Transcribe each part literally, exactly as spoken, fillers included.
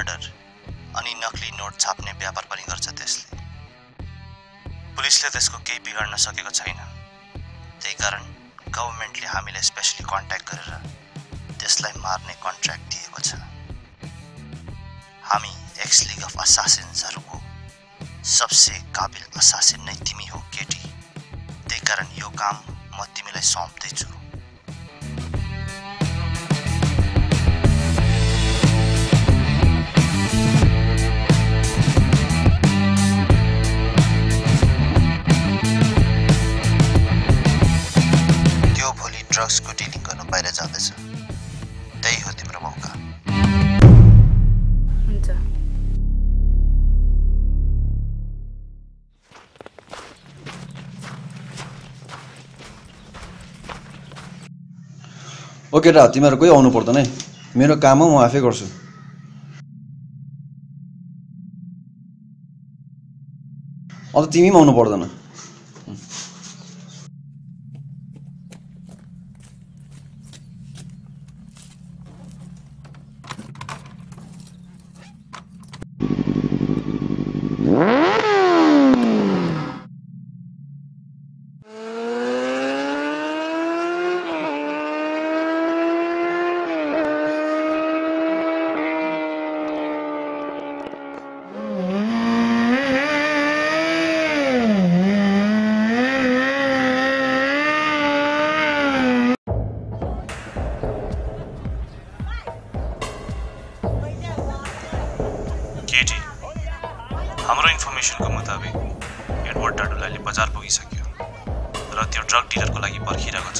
Murder अनि नकली note छाप्ने व्यापार पनि गर्छ त्यसले। पुलिसले त्यसको केही बिगाड्न सकेको छैन। त्यही कारण गभर्नमेन्टले हामीलाई स्पेशली कन्ट्याक्ट गरेर त्यसलाई मार्ने कन्ट्र्याक्ट दिएको छ। हामी एक्स लीग अफ असासिन्सहरुको सबसे काबिल असासिन नै तिमी हो केटी। त्यही कारण यो काम म तिमीलाई सौंप्दैछु। उसको डीलिंग गर्न बाहिर जाँदैछ। त्यही हो तिम्रो मौका। हुन्छ। ओके रा, तिमीहरु कोही आउनु पर्दैन है। मेरो काम हो, म आफै गर्छु। अब तिमी आउनु पर्दैन। इन्फर्मेसनको मुताबिक एडवर्ड डाडुल अहिले बजार पुगिसक्यो र त्यो ड्रग डिलरको लागि पर्खिरहेको छ।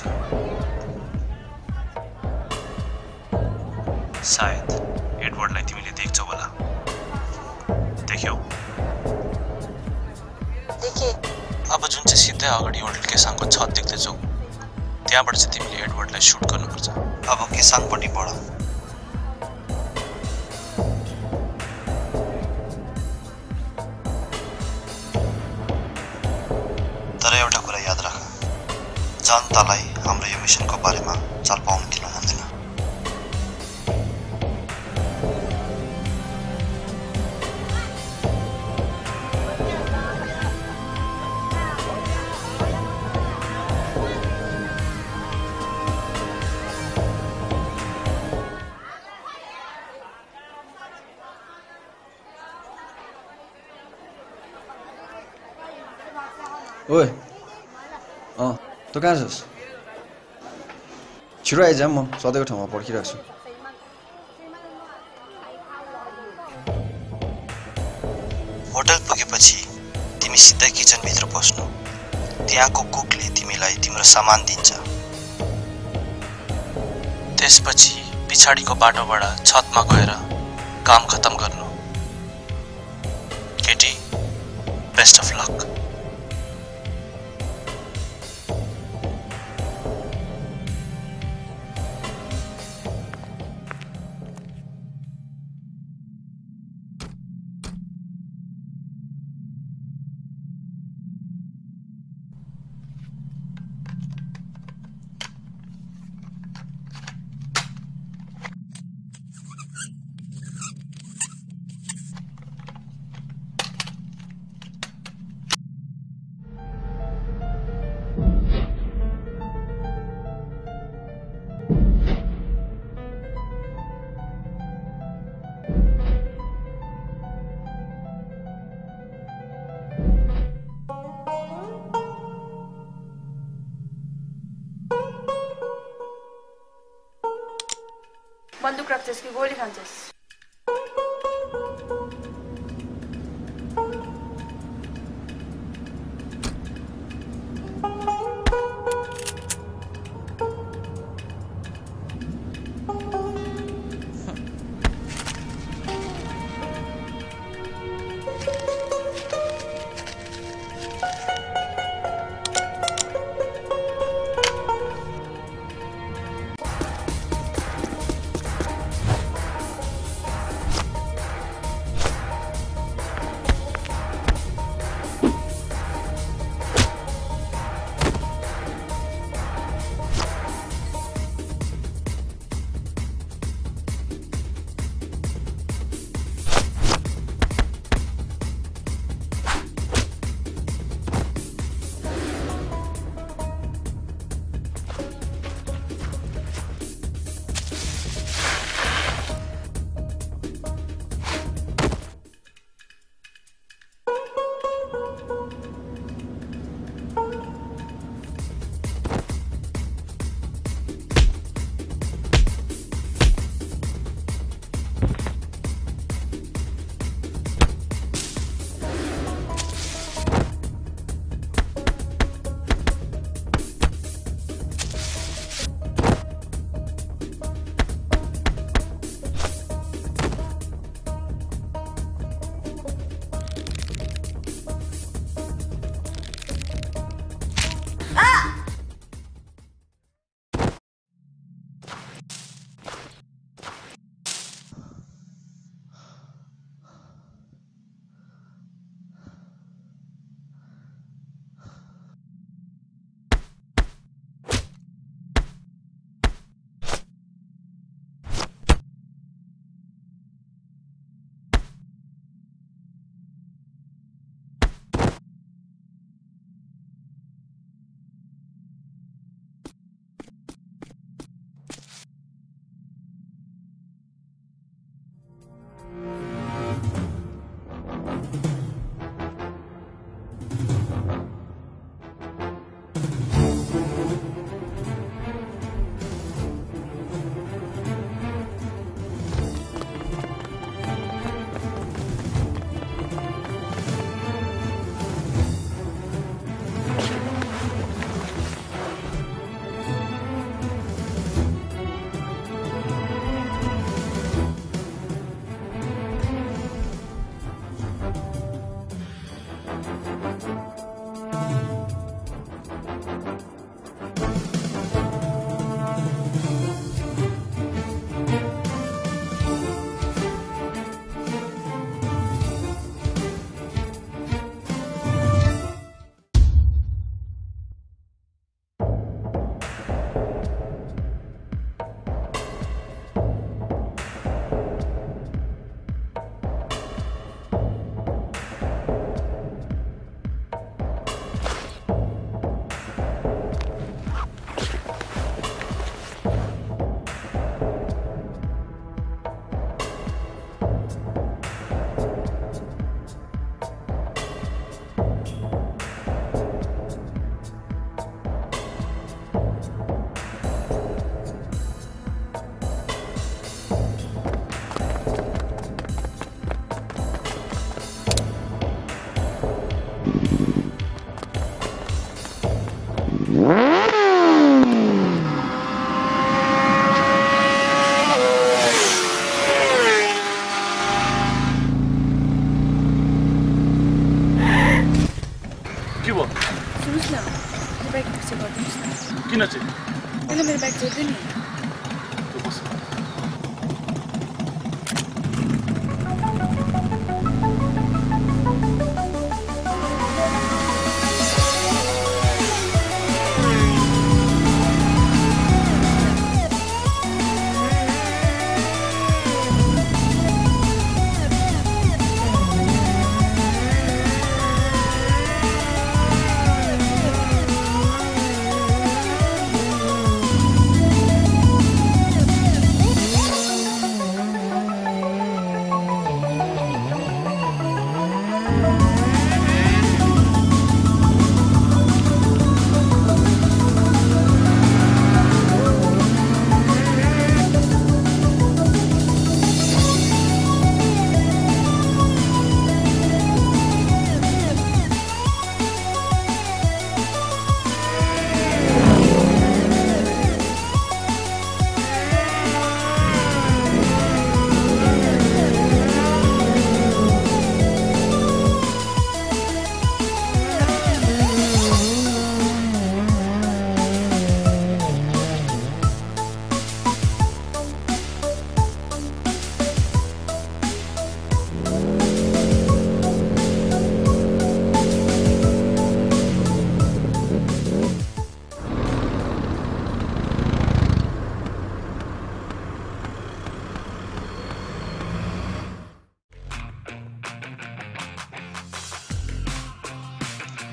सायद एडवर्डलाई तिमीले देख्छौ होला। देख्यौ? देखे। अब जुन चाहिँ सिधै अगाडि होटल केसाङको छत देख्दैछौ, त्यहाँबाट चाहिँ तिमीले एडवर्डलाई सुट गर्नुपर्छ। अब केसाङपट्टि बढ। जनतालाई हाम्रो यो मिसनको बारेमा चाल पाउन दिनु हुँदैन। ओए अँ तो कहाँ छस्? छिटो आइज, म सधैँको ठाउँमा पर्खिरहेको छु। होटल पुगेपछि तिमी सिधै किचनभित्र पस्नु। त्यहाँको कुकले तिमीलाई तिम्रो सामान दिन्छ। त्यसपछि पिछाडीको बाटोबाट छतमा गएर काम खतम गर्नु। केटी, बेस्ट अफ लक। बंदूक रख्छस् कि गोली खान्छस्?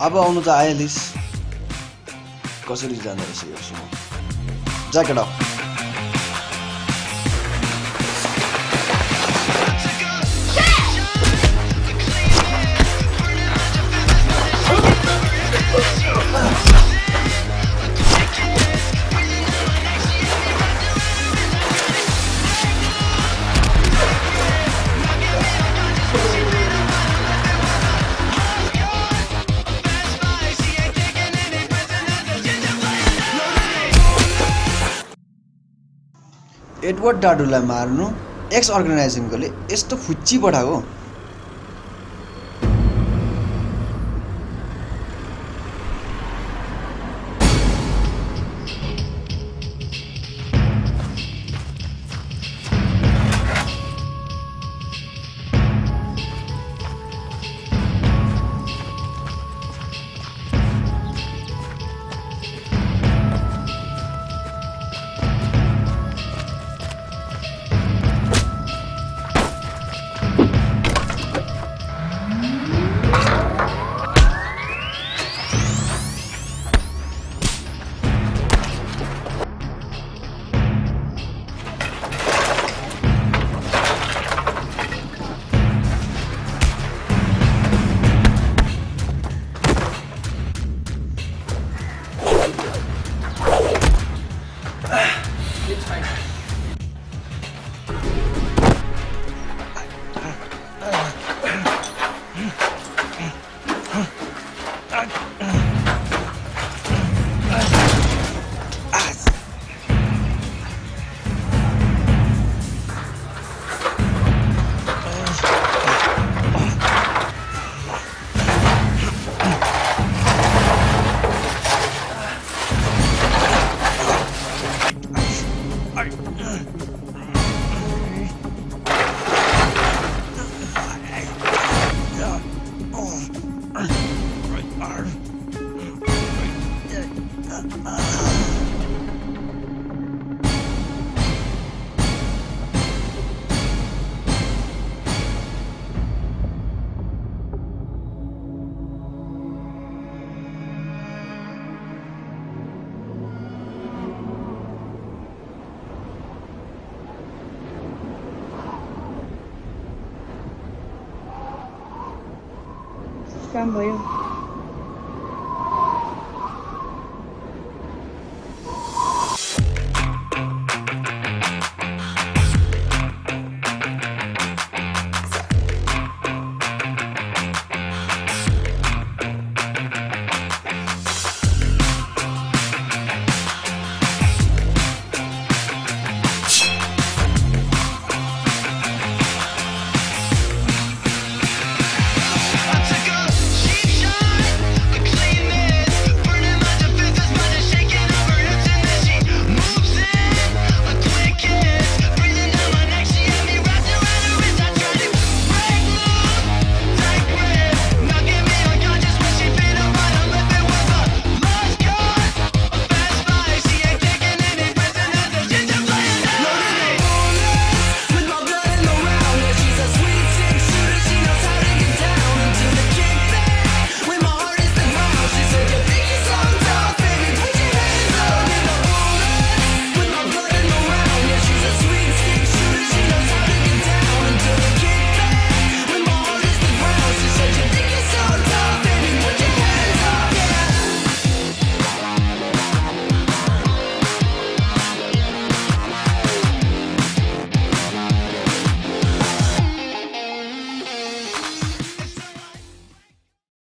अब आउनु त आयो लिस कसरी जाने रहेछ यो सुन jacket of Edward Dadul marnu X organization ko le yesto fuchi badhako I'm